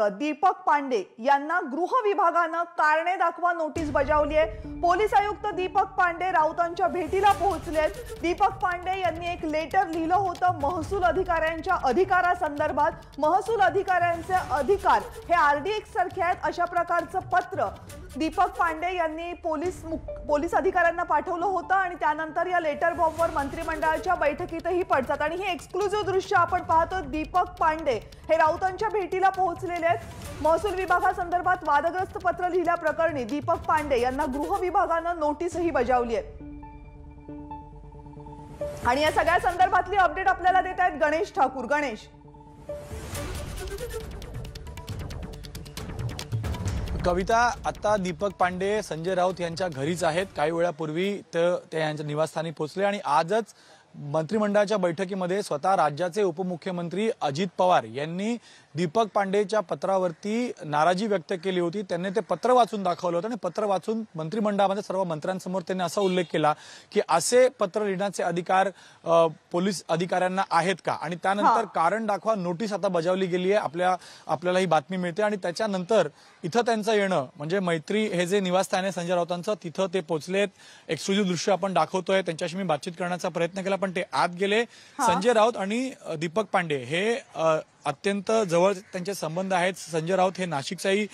आयुक्त दीपक पांडे यांना गृह विभागानं कारणे दाखवा नोटीस बजावली आहे। पोलीस आयुक्त दीपक पांडे राऊतांच्या भेटीला पोहोचलेत। दीपक पांडे यांनी एक लेटर लिहिलं होतं महसूल अधिकाऱ्यांच्या अधिकारासंदर्भात। महसूल अधिकाऱ्यांचे अधिकार हे आरडीएक्स सारखे आहेत अशा प्रकारचं पत्र दीपक पांडे यांनी पोलीस अधिकाऱ्यांना पाठवलं होतं आणि त्यानंतर या लेटर बॉम्बवर मंत्रिमंडळाच्या बैठकीतही पडतात आणि हे एक्सक्लुझिव्ह दृश्य आपण पाहतो। दीपक पांडे हे राऊतांच्या भेटीला पोहोचलेले आहेत। महसूल विभागासंदर्भात वादग्रस्त पत्र लिहिल्या प्रकरणी दीपक पांडे यांना गृह विभागानं नोटीसही बजावली आहे आणि या सगळ्या संदर्भातली अपडेट आपल्याला देत आहेत गणेश ठाकुर। गणेश, कविता, आता दीपक पांडे संजय राऊत यांच्या घरीच आहेत। काही वेळापूर्वी ते यांच्या निवासस्थानी पोहोचले आणि आजच मंत्रिमंडळाच्या बैठकीमध्ये स्वतः राज्याचे उपमुख्यमंत्री अजित पवार यांनी दीपक पांडेच्या पत्रावरती नाराजी व्यक्त केली होती। त्यांनी ते पत्र वाचून दाखवलं होतं आणि पत्र वाचून मंत्रिमंडळामध्ये सर्व मंत्र्यांसमोर त्यांनी असा उल्लेख केला की असे पत्र लिहिण्याचे अधिकार पोलीस अधिकाऱ्यांना आहेत का, आणि त्यानंतर कारण दाखवा नोटीस आता बजावली गेली आहे। आपल्याला ही बातमी मिळते आणि त्याच्यानंतर इथं त्यांचं येणं म्हणजे मैत्री हे जे निवासस्थान आहे संजय राऊतांचं तिथं ते पोहोचलेत। एक्सक्लुझिव्ह दृश्य आपण दाखवतोय, त्यांच्याशी मी बातचीत करण्याचा प्रयत्न केला पण ते आत गेले। संजय राऊत आणि दीपक पांडे हे अत्यंत जवळ त्यांचे संबंध आहेत। संजय राऊत हे नाशिकचाही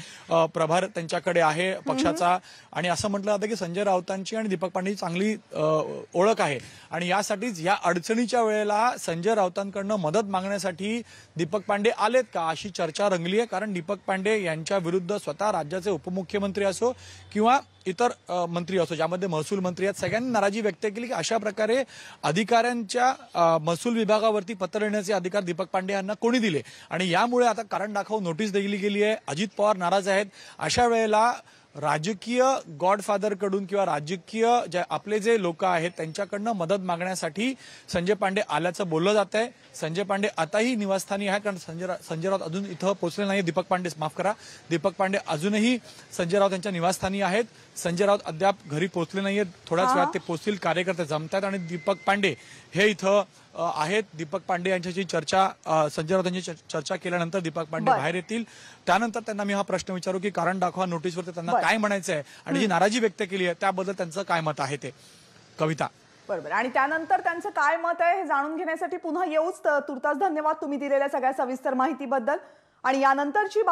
प्रभार त्यांच्याकडे आहे पक्षाचा आणि असं म्हटलं जातं की संजय राऊतांची आणि दीपक पांडेची चांगली ओळख आहे आणि यासाठीच या अडचणीच्या वेळेला संजय राऊतांकडनं मदत मागण्यासाठी दीपक पांडे आलेत का अशी चर्चा रंगली आहे। कारण दीपक पांडे यांच्या विरुद्ध स्वतः राज्याचे उपमुख्यमंत्री असो किंवा इतर मंत्री असो ज्यामध्ये महसूल मंत्री आहेत सगळ्यांनी नाराजी व्यक्त केली की अशा प्रकारे अधिकाऱ्यांच्या महसूल विभागावरती पत्र लिहिण्याचे अधिकार दीपक पांडे यांना कोणी दिले आणि यामुळे आता कारण दाखवा नोटीस दिली गेली आहे। अजित पवार नाराज आहेत। अशा वेळेला राजकीय गॉडफादर कडून किंवा राजकीय जे आपले जे लोक आहेत त्यांच्याकडनं मदत मागण्यासाठी संजय पांडे आल्याचं बोललं जात आहे। संजय पांडे आताही निवासस्थानी आहेत कारण संजय राऊत अजून इथं पोहोचले नाही। दीपक पांडे अजूनही संजय राऊत यांच्या निवासस्थानी आहेत। संजय राऊत अद्याप घरी पोहोचले नाही आहेत। थोड्याच वेळात ते पोहोचतील, कार्यकर्ते जमतात आणि दीपक पांडे हे इथं आहेत। दीपक पांडे यांच्याशी संजय राऊत यांची चर्चा केल्यानंतर दीपक पांडे बाहेर येतील। त्यानंतर त्यांना मी हा प्रश्न विचारू की कारण दाखवा नोटीसवर त्यांना काय म्हणायचं आहे आणि जी नाराजी व्यक्त केली आहे त्याबद्दल त्यांचं काय मत आहे ते। कविता, बरोबर, आणि त्यानंतर त्यांचं काय मत आहे हे जाणून घेण्यासाठी पुन्हा येऊच। तुर्तास धन्यवाद तुम्ही दिलेल्या सगळ्या सविस्तर माहितीबद्दल आणि यानंतरची